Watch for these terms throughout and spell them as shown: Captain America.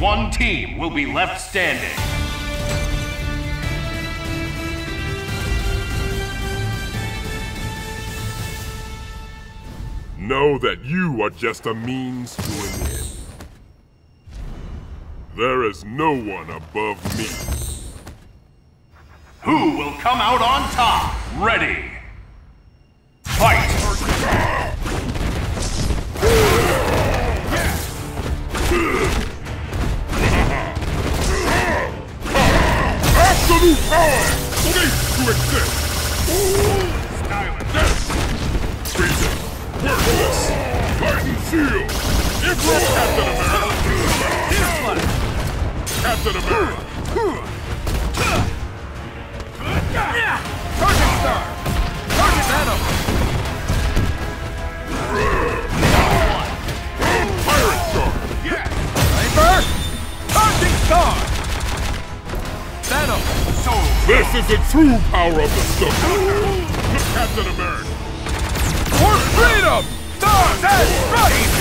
one team will be left standing. Know that you are just a means to an end. There is no one above me. Who will come out on top? Ready! Fight! Absolute power! Cease to exist! Silence! Treason! Worthless! Titan Seal! Emperor Captain America! Captain America! Target Star! Target Adam! Pirate Star! Labor! Target Star! This is the true power of the stone. Look, Captain America. For freedom! Stars and stripes!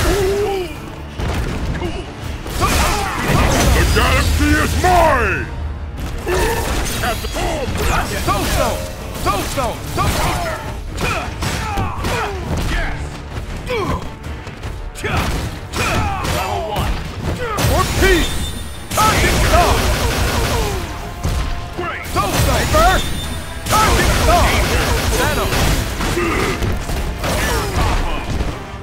The galaxy is mine! Captain America. Level 1. For peace! Target stars! First, target star! Venom!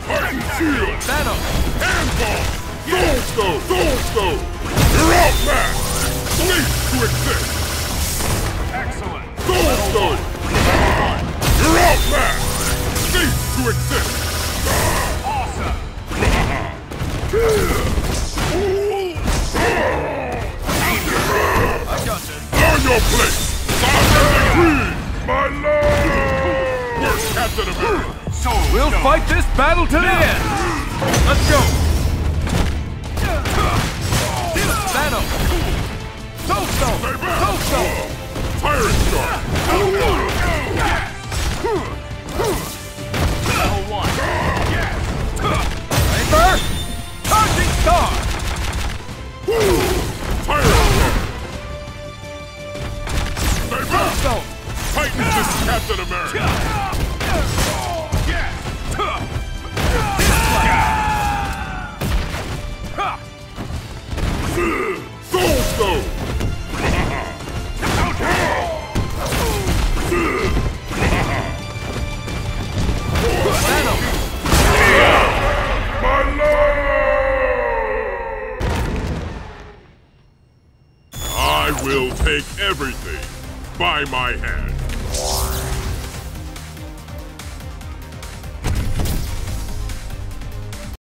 Titan Seal! Venom! Handball! Soulstone! Soulstone! You're outmatched! Cease to exist! Excellent! Soulstone! You're outmatched! Cease to exist! Awesome! I got this! On your place! My love! We're Captain America! So we'll fight this battle to the end! Let's go! Battle! Soulstone! Soulstone! Pirate Star! Level 1! Yes! Target Star! Pirate Star! Soulstone! Titan is Captain America! Soulstone! My lord! I will take everything by my hand.